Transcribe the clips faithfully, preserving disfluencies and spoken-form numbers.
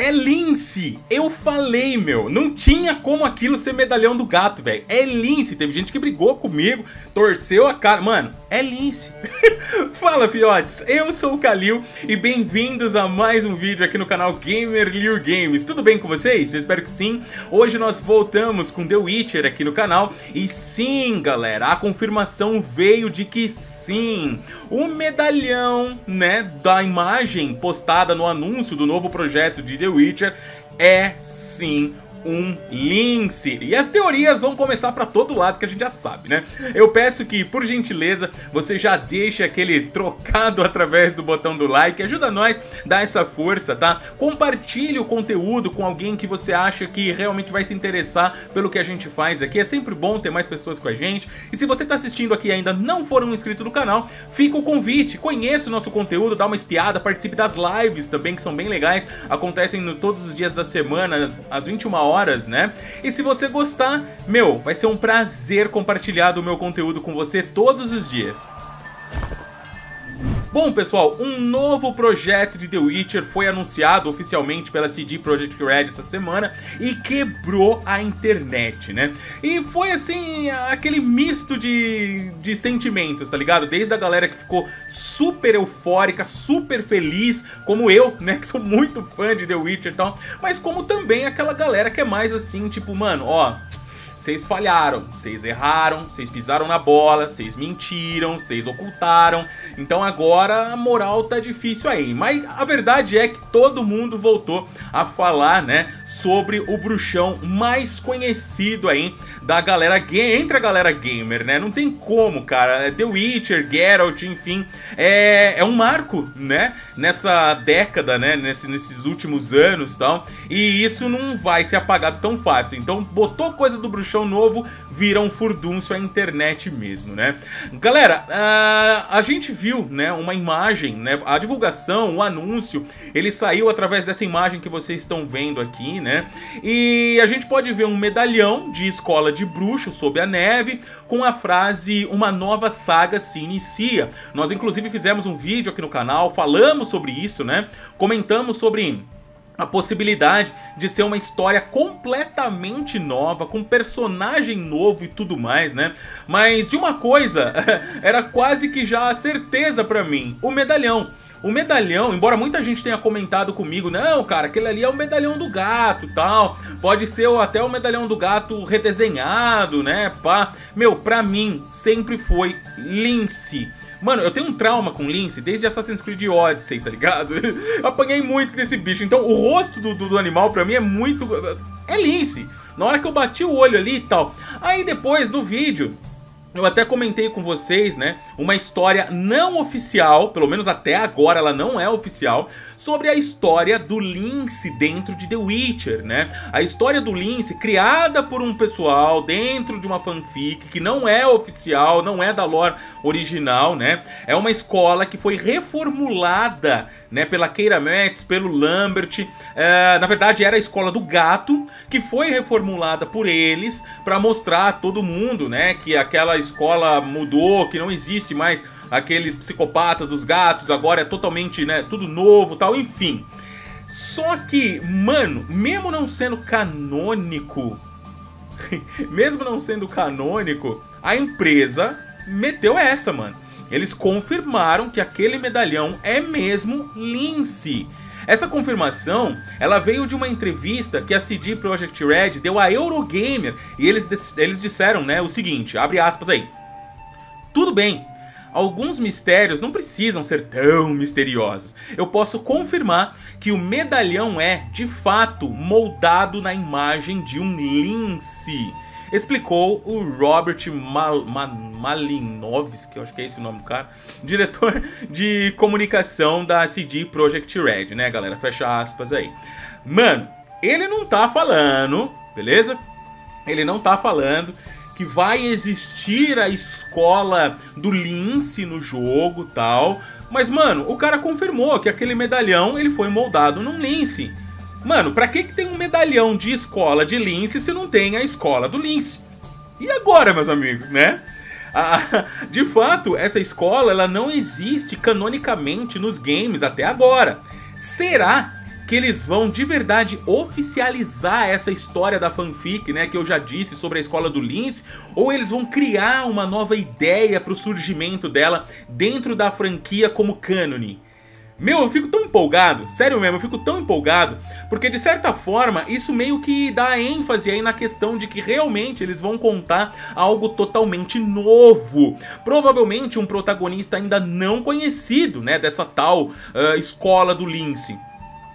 É lince! Eu falei, meu! Não tinha como aquilo ser medalhão do gato, velho. É lince! Teve gente que brigou comigo, torceu a cara. Mano, é lince! Fala, fiotes! Eu sou o Kalil e bem-vindos a mais um vídeo aqui no canal Gamer Liu Games. Tudo bem com vocês? Eu espero que sim. Hoje nós voltamos com The Witcher aqui no canal. E sim, galera, a confirmação veio de que sim, o medalhão, né, da imagem postada no anúncio do novo projeto de The Witcher é sim um lince. E as teorias vão começar pra todo lado, que a gente já sabe, né? Eu peço que, por gentileza, você já deixe aquele trocado através do botão do like. Ajuda nós, dá essa força, tá? Compartilhe o conteúdo com alguém que você acha que realmente vai se interessar pelo que a gente faz aqui. É sempre bom ter mais pessoas com a gente. E se você tá assistindo aqui e ainda não for um inscrito do canal, fica o convite. Conheça o nosso conteúdo, dá uma espiada, participe das lives também, que são bem legais. Acontecem no, todos os dias da semana, às, às vinte e uma horas. Horas, né? E se você gostar, meu, vai ser um prazer compartilhar o meu conteúdo com você todos os dias. Bom, pessoal, um novo projeto de The Witcher foi anunciado oficialmente pela C D Projekt Red essa semana e quebrou a internet, né? E foi, assim, aquele misto de, de sentimentos, tá ligado? Desde a galera que ficou super eufórica, super feliz, como eu, né, que sou muito fã de The Witcher e tal, mas como também aquela galera que é mais assim, tipo, mano, ó... Vocês falharam, vocês erraram, vocês pisaram na bola, vocês mentiram, vocês ocultaram. Então agora a moral tá difícil aí. Mas a verdade é que todo mundo voltou a falar, né, sobre o bruxão mais conhecido aí da galera gamer, entre a galera gamer, né? Não tem como, cara. The Witcher, Geralt, enfim, é, é um marco, né, nessa década, né, nesse, nesses últimos anos e tal. E isso não vai ser apagado tão fácil. Então botou coisa do bruxão Chão novo, vira um furdúncio a internet mesmo, né? Galera, a, a gente viu, né, uma imagem, né, a divulgação, o anúncio, ele saiu através dessa imagem que vocês estão vendo aqui, né? E a gente pode ver um medalhão de escola de bruxo sob a neve com a frase "Uma nova saga se inicia". Nós, inclusive, fizemos um vídeo aqui no canal, falamos sobre isso, né? Comentamos sobre... a possibilidade de ser uma história completamente nova, com personagem novo e tudo mais, né? Mas de uma coisa, era quase que já a certeza pra mim: o medalhão. O medalhão, embora muita gente tenha comentado comigo, não, cara, aquele ali é o medalhão do gato e tal, pode ser até o medalhão do gato redesenhado, né, pá. Meu, pra mim, sempre foi lince. Mano, eu tenho um trauma com lince desde Assassin's Creed Odyssey, tá ligado? Apanhei muito desse bicho, então o rosto do, do, do animal pra mim é muito... é lince. Na hora que eu bati o olho ali e tal. Aí depois, no vídeo, eu até comentei com vocês, né, uma história não oficial, pelo menos até agora ela não é oficial, sobre a história do lince dentro de The Witcher, né? A história do lince criada por um pessoal dentro de uma fanfic que não é oficial, não é da lore original, né? É uma escola que foi reformulada, né, pela Keira Metz, pelo Lambert. É, na verdade era a escola do gato, que foi reformulada por eles para mostrar a todo mundo, né, que aquela escola mudou, que não existe mais aqueles psicopatas dos gatos, agora é totalmente, né, tudo novo, tal, enfim. Só que, mano, mesmo não sendo canônico, mesmo não sendo canônico, a empresa meteu essa, mano. Eles confirmaram que aquele medalhão é mesmo lince. Essa confirmação, ela veio de uma entrevista que a C D Projekt Red deu à Eurogamer, e eles, eles disseram, né, o seguinte, abre aspas aí: "Tudo bem, alguns mistérios não precisam ser tão misteriosos. Eu posso confirmar que o medalhão é, de fato, moldado na imagem de um lince", explicou o Robert Mal- Man- Malinovski, eu acho que é esse o nome do cara, diretor de comunicação da C D Projekt Red, né, galera? Fecha aspas aí. Mano, ele não tá falando, beleza? Ele não tá falando que vai existir a escola do lince no jogo e tal, mas, mano, o cara confirmou que aquele medalhão, ele foi moldado num lince. Mano, pra que que tem um medalhão de escola de lince se não tem a escola do lince? E agora, meus amigos, né? Ah, de fato, essa escola, ela não existe canonicamente nos games até agora. Será que eles vão de verdade oficializar essa história da fanfic, né, que eu já disse sobre a escola do Lince, ou eles vão criar uma nova ideia para o surgimento dela dentro da franquia como cânone. Meu, eu fico tão empolgado, sério mesmo, eu fico tão empolgado, porque de certa forma isso meio que dá ênfase aí na questão de que realmente eles vão contar algo totalmente novo. Provavelmente um protagonista ainda não conhecido, né, dessa tal uh, escola do Lince.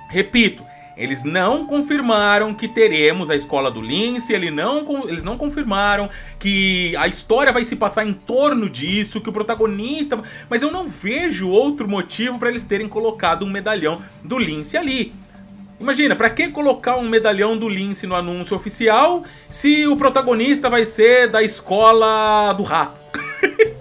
Repito, eles não confirmaram que teremos a escola do Lince, ele não, eles não confirmaram que a história vai se passar em torno disso, que o protagonista... Mas eu não vejo outro motivo para eles terem colocado um medalhão do Lince ali. Imagina, pra que colocar um medalhão do Lince no anúncio oficial se o protagonista vai ser da escola do rato?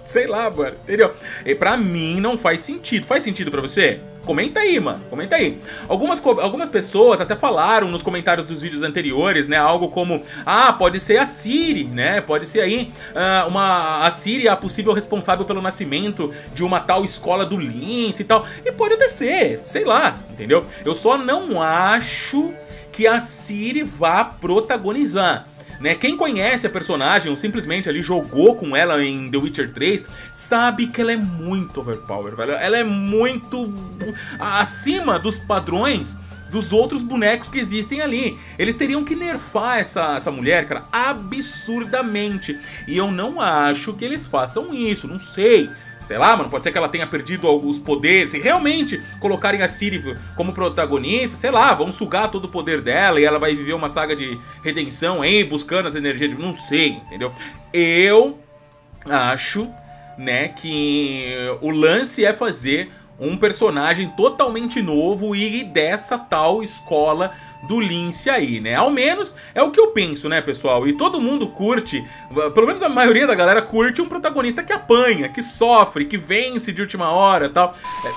Sei lá, mano, entendeu? E pra mim não faz sentido. Faz sentido pra você? Comenta aí, mano, comenta aí. Algumas, algumas pessoas até falaram nos comentários dos vídeos anteriores, né, algo como, ah, pode ser a Ciri, né, pode ser aí uh, uma, a Ciri a possível responsável pelo nascimento de uma tal escola do Lince e tal, e pode até ser, sei lá, entendeu? Eu só não acho que a Ciri vá protagonizar. Né? Quem conhece a personagem ou simplesmente ali jogou com ela em The Witcher três sabe que ela é muito overpower, velho. Ela é muito acima dos padrões dos outros bonecos que existem ali. Eles teriam que nerfar essa, essa mulher, cara, absurdamente. E eu não acho que eles façam isso, não sei. Sei lá, mano, pode ser que ela tenha perdido alguns poderes. Se realmente colocarem a Ciri como protagonista, sei lá, vão sugar todo o poder dela e ela vai viver uma saga de redenção aí, buscando essa energia de... Não sei, entendeu? Eu acho, né, que o lance é fazer um personagem totalmente novo e dessa tal escola do Lince aí, né? Ao menos é o que eu penso, né, pessoal? E todo mundo curte, pelo menos a maioria da galera curte um protagonista que apanha, que sofre, que vence de última hora e tal. É...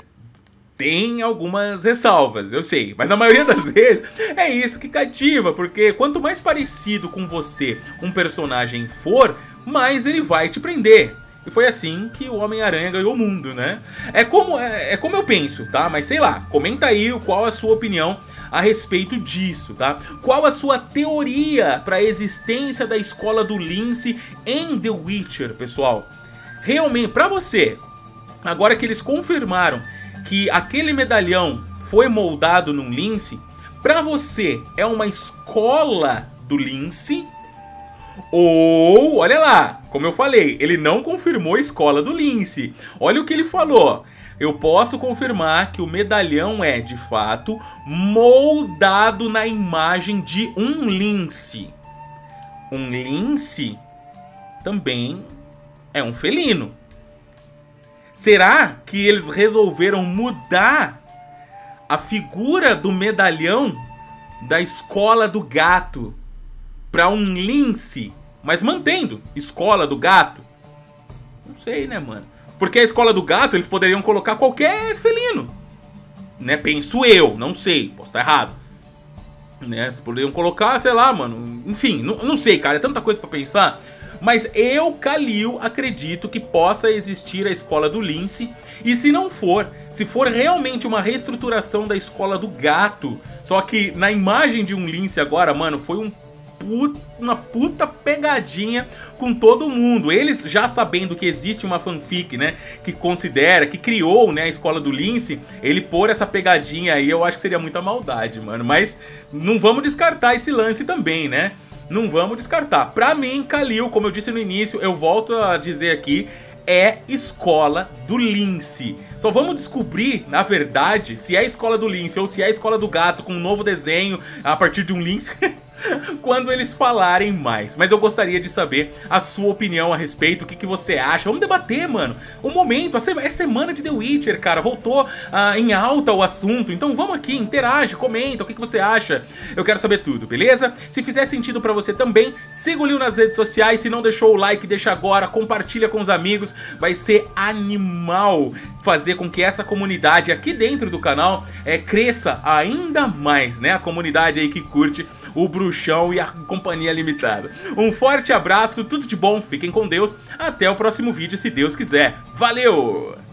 Tem algumas ressalvas, eu sei, mas na maioria das vezes é isso que cativa, porque quanto mais parecido com você um personagem for, mais ele vai te prender. E foi assim que o Homem-Aranha ganhou o mundo, né? É como, é, é como eu penso, tá? Mas sei lá, comenta aí qual a sua opinião a respeito disso, tá? Qual a sua teoria para a existência da escola do Lince em The Witcher, pessoal? Realmente, pra você, agora que eles confirmaram que aquele medalhão foi moldado num Lince, pra você é uma escola do Lince? Ou, olha lá, como eu falei, ele não confirmou a escola do Lince. Olha o que ele falou. Eu posso confirmar que o medalhão é, de fato, moldado na imagem de um lince. Um lince também é um felino. Será que eles resolveram mudar a figura do medalhão da escola do gato para um lince, mas mantendo escola do gato? Não sei, né, mano? Porque a escola do gato eles poderiam colocar qualquer felino, né? Penso eu, não sei, posso estar errado, né? Eles poderiam colocar, sei lá, mano, enfim, não, não sei, cara, é tanta coisa pra pensar. Mas eu, Kalil, acredito que possa existir a escola do Lince. E se não for, se for realmente uma reestruturação da escola do gato, só que na imagem de um lince agora, mano, foi um uma puta pegadinha com todo mundo. Eles já sabendo que existe uma fanfic, né, que considera, que criou, né, a escola do Lince, ele pôr essa pegadinha aí, eu acho que seria muita maldade, mano. Mas não vamos descartar esse lance também, né? Não vamos descartar. Pra mim, Kalil, como eu disse no início, eu volto a dizer aqui, é escola do Lince. Só vamos descobrir, na verdade, se é a escola do Lince ou se é a escola do gato com um novo desenho a partir de um Lince quando eles falarem mais. Mas eu gostaria de saber a sua opinião a respeito, o que, que você acha. Vamos debater, mano. O momento, é semana de The Witcher, cara. Voltou uh, em alta o assunto. Então vamos aqui, interage, comenta o que, que você acha. Eu quero saber tudo, beleza? Se fizer sentido pra você também, siga o Lil nas redes sociais. Se não deixou o like, deixa agora. Compartilha com os amigos. Vai ser animal fazer com que essa comunidade aqui dentro do canal é, cresça ainda mais, né? A comunidade aí que curte o Bruxão e a Companhia Limitada. Um forte abraço, tudo de bom, fiquem com Deus, até o próximo vídeo se Deus quiser. Valeu!